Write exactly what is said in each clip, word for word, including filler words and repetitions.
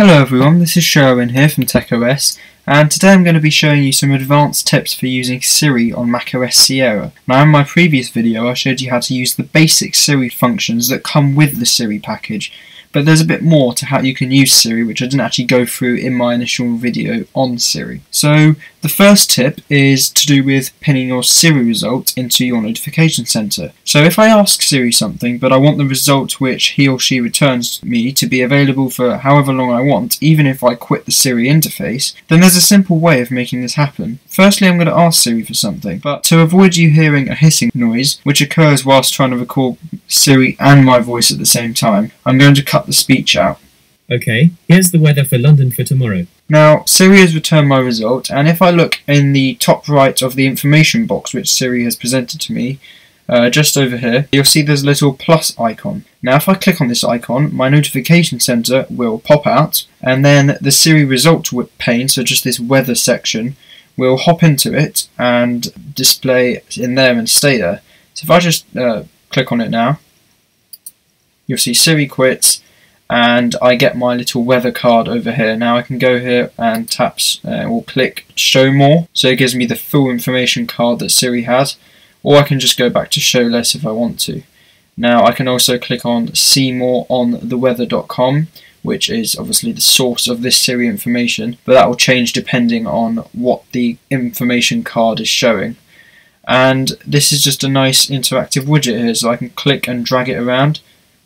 Hello everyone, this is Sherwin here from TechOS, and today I'm going to be showing you some advanced tips for using Siri on macOS Sierra. Now in my previous video I showed you how to use the basic Siri functions that come with the Siri package, but there's a bit more to how you can use Siri which I didn't actually go through in my initial video on Siri. So the first tip is to do with pinning your Siri result into your Notification Center. So if I ask Siri something but I want the result which he or she returns me to be available for however long I want, even if I quit the Siri interface, then there's a simple way of making this happen. Firstly, I'm going to ask Siri for something, but to avoid you hearing a hissing noise which occurs whilst trying to record Siri and my voice at the same time, I'm going to cut the speech out. Okay, here's the weather for London for tomorrow. Now, Siri has returned my result, and if I look in the top right of the information box which Siri has presented to me, uh, just over here, you'll see there's a little plus icon. Now, if I click on this icon, my Notification Center will pop out, and then the Siri result pane, so just this weather section, will hop into it and display in there and stay there. So if I just uh, click on it now, you'll see Siri quits, and I get my little weather card over here. Now I can go here and tap uh, or click show more, so it gives me the full information card that Siri has, or I can just go back to show less if I want to. Now I can also click on see more on the weather dot com, which is obviously the source of this Siri information, but that will change depending on what the information card is showing. And this is just a nice interactive widget here, so I can click and drag it around.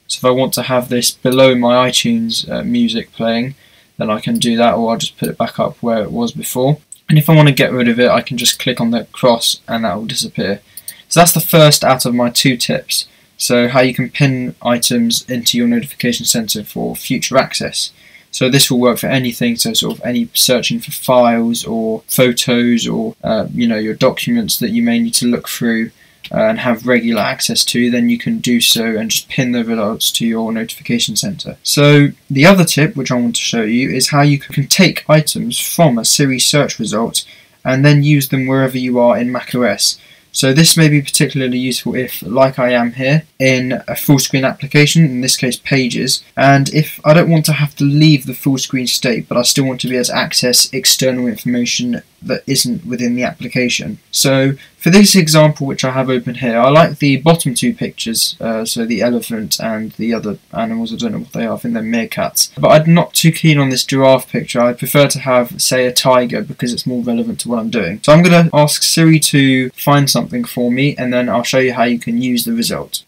So if I want to have this below my iTunes uh, music playing, then I can do that, or I'll just put it back up where it was before. And if I want to get rid of it, I can just click on the cross and that will disappear. So that's the first out of my two tips. So how you can pin items into your Notification Center for future access. So this will work for anything, so sort of any searching for files or photos or uh, you know, your documents that you may need to look through and have regular access to, then you can do so and just pin the results to your Notification Center. So the other tip which I want to show you is how you can take items from a Siri search result and then use them wherever you are in macOS. So this may be particularly useful if, like I am here, in a full screen application, in this case Pages, and if I don't want to have to leave the full screen state but I still want to be able to access external information that isn't within the application. So for this example which I have open here, I like the bottom two pictures, uh, so the elephant and the other animals, I don't know what they are, I think they're meerkats, but I'm not too keen on this giraffe picture. I prefer to have, say, a tiger because it's more relevant to what I'm doing. So I'm going to ask Siri to find something for me, and then I'll show you how you can use the result.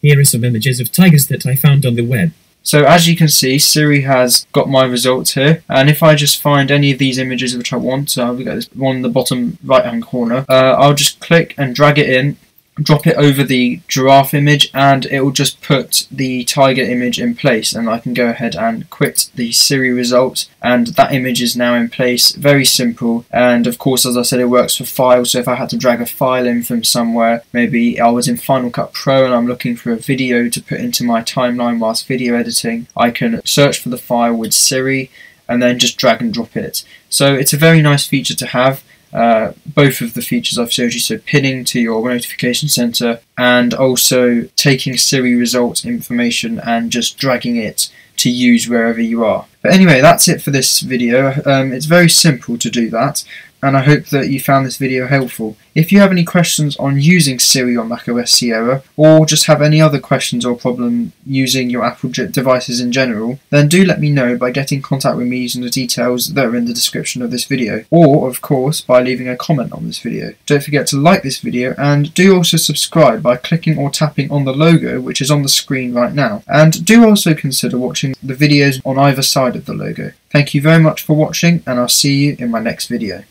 Here are some images of tigers that I found on the web. So as you can see, Siri has got my results here, and if I just find any of these images which I want, so I've got this one in the bottom right hand corner, uh, I'll just click and drag it in, drop it over the giraffe image, and it will just put the tiger image in place, and I can go ahead and quit the Siri results, and that image is now in place. Very simple, and of course, as I said, it works for files, so if I had to drag a file in from somewhere, maybe I was in Final Cut Pro and I'm looking for a video to put into my timeline whilst video editing, I can search for the file with Siri and then just drag and drop it. So it's a very nice feature to have. Uh, both of the features I've showed you, so pinning to your Notification Center and also taking Siri results information and just dragging it to use wherever you are. But anyway, that's it for this video. Um, it's very simple to do that, and I hope that you found this video helpful. If you have any questions on using Siri on macOS Sierra, or just have any other questions or problem using your Apple devices in general, then do let me know by getting in contact with me using the details that are in the description of this video, or of course by leaving a comment on this video. Don't forget to like this video, and do also subscribe by clicking or tapping on the logo which is on the screen right now, and do also consider watching the videos on either side of the logo. Thank you very much for watching, and I'll see you in my next video.